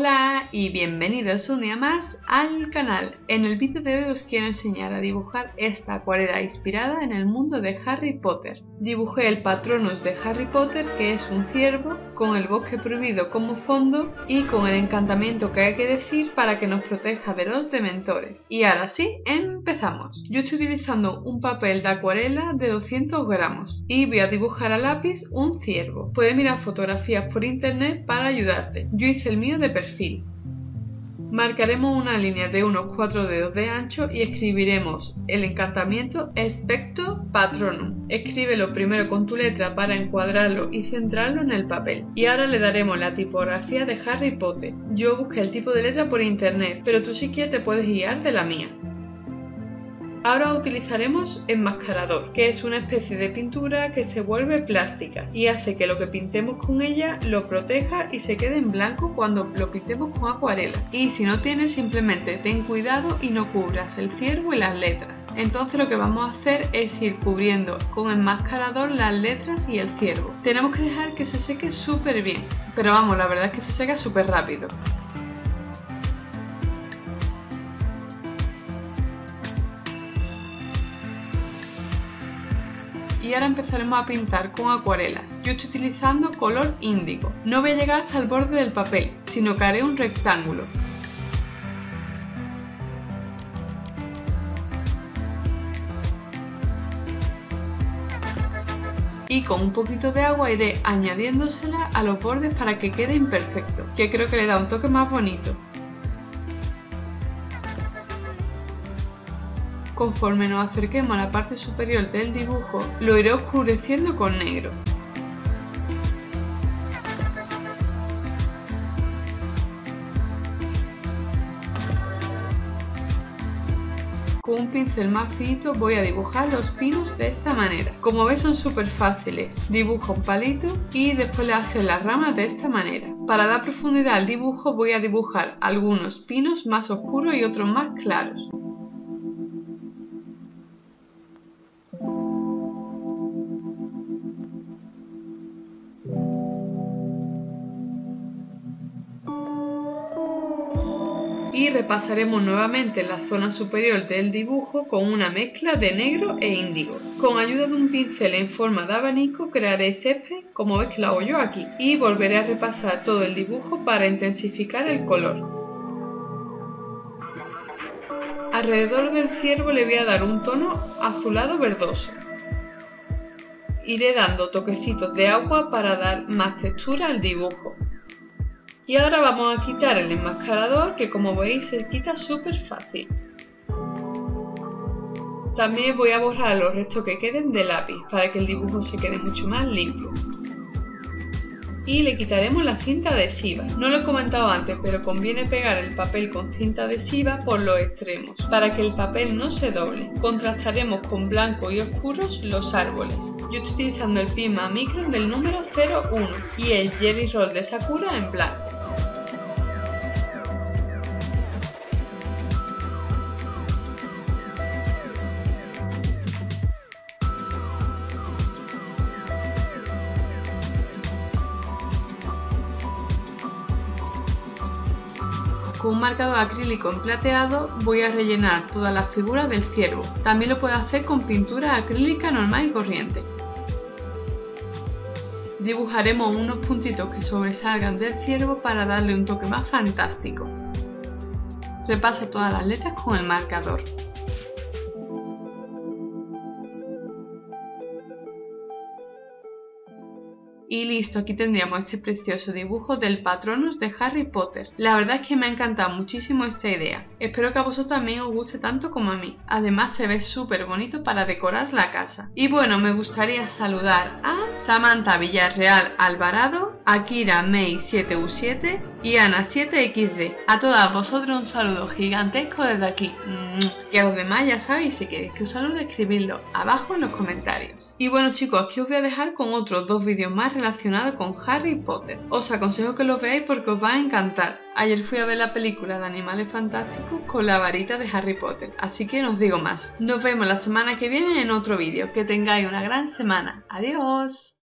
Hola y bienvenidos un día más al canal. En el vídeo de hoy os quiero enseñar a dibujar esta acuarela inspirada en el mundo de Harry Potter. Dibujé el Patronus de Harry Potter, que es un ciervo, con el bosque prohibido como fondo y con el encantamiento que hay que decir para que nos proteja de los dementores. Y ahora sí, empezamos. Yo estoy utilizando un papel de acuarela de 200 gramos y voy a dibujar a lápiz un ciervo. Puedes mirar fotografías por internet para ayudarte. Yo hice el mío de perfil. Marcaremos una línea de unos 4 dedos de ancho y escribiremos el encantamiento Expecto Patronum. Escríbelo primero con tu letra para encuadrarlo y centrarlo en el papel. Y ahora le daremos la tipografía de Harry Potter. Yo busqué el tipo de letra por internet, pero tú si quieres te puedes guiar de la mía. Ahora utilizaremos enmascarador, que es una especie de pintura que se vuelve plástica y hace que lo que pintemos con ella lo proteja y se quede en blanco cuando lo pintemos con acuarela. Y si no tienes, simplemente ten cuidado y no cubras el ciervo y las letras. Entonces lo que vamos a hacer es ir cubriendo con enmascarador las letras y el ciervo. Tenemos que dejar que se seque súper bien, pero vamos, la verdad es que se seca súper rápido. Y ahora empezaremos a pintar con acuarelas. Yo estoy utilizando color índigo. No voy a llegar hasta el borde del papel, sino que haré un rectángulo. Y con un poquito de agua iré añadiéndosela a los bordes para que quede imperfecto, que creo que le da un toque más bonito. Conforme nos acerquemos a la parte superior del dibujo, lo iré oscureciendo con negro. Con un pincel más finito voy a dibujar los pinos de esta manera. Como ves, son súper fáciles. Dibuja un palito y después le haces las ramas de esta manera. Para dar profundidad al dibujo voy a dibujar algunos pinos más oscuros y otros más claros. Y repasaremos nuevamente la zona superior del dibujo con una mezcla de negro e índigo. Con ayuda de un pincel en forma de abanico crearé césped, como ves que lo hago yo aquí, y volveré a repasar todo el dibujo para intensificar el color. Alrededor del ciervo le voy a dar un tono azulado verdoso. Iré dando toquecitos de agua para dar más textura al dibujo. Y ahora vamos a quitar el enmascarador, que como veis se quita súper fácil. También voy a borrar los restos que queden de lápiz para que el dibujo se quede mucho más limpio. Y le quitaremos la cinta adhesiva. No lo he comentado antes, pero conviene pegar el papel con cinta adhesiva por los extremos para que el papel no se doble. Contrastaremos con blanco y oscuros los árboles. Yo estoy utilizando el Pigma Micron del número 01 y el Jelly Roll de Sakura en blanco. Con un marcador acrílico en plateado voy a rellenar todas las figuras del ciervo. También lo puedo hacer con pintura acrílica normal y corriente. Dibujaremos unos puntitos que sobresalgan del ciervo para darle un toque más fantástico. Repasa todas las letras con el marcador. Y listo, aquí tendríamos este precioso dibujo del Patronus de Harry Potter. La verdad es que me ha encantado muchísimo esta idea. Espero que a vosotros también os guste tanto como a mí. Además se ve súper bonito para decorar la casa. Y bueno, me gustaría saludar a Samantha Villarreal Alvarado, Akira May 7u7 y Ana7xd. A todas vosotros un saludo gigantesco desde aquí. Y a los demás ya sabéis, si queréis que os salude, escribidlo abajo en los comentarios. Y bueno chicos, aquí os voy a dejar con otros dos vídeos más relacionado con Harry Potter. Os aconsejo que lo veáis porque os va a encantar. Ayer fui a ver la película de Animales Fantásticos con la varita de Harry Potter, así que no os digo más. Nos vemos la semana que viene en otro vídeo. Que tengáis una gran semana. Adiós.